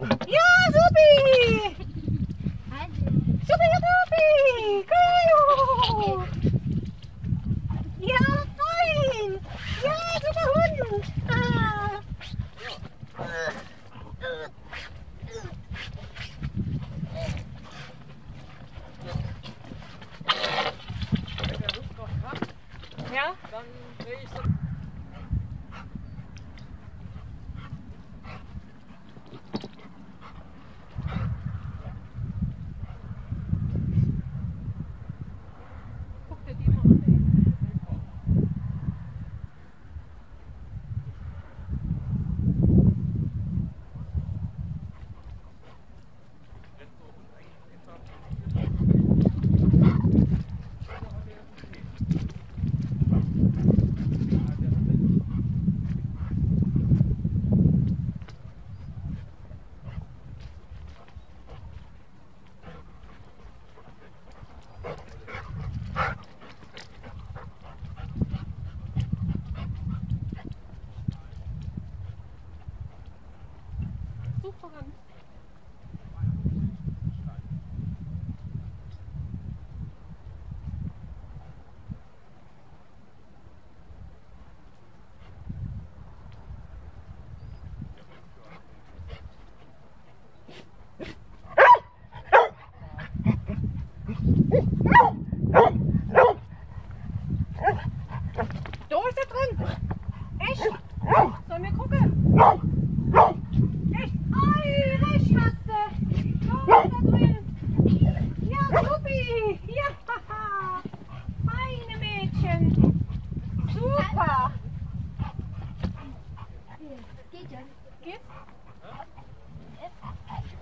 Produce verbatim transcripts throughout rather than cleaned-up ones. Ja, supi! Supi, supi! Cool! Ja, fein! Ja, super Hund! Ah. Wenn der Luft noch kracht, ja? Dann drehe ich so.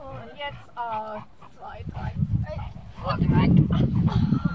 Und jetzt, äh, zwei, drei, eins, und rein.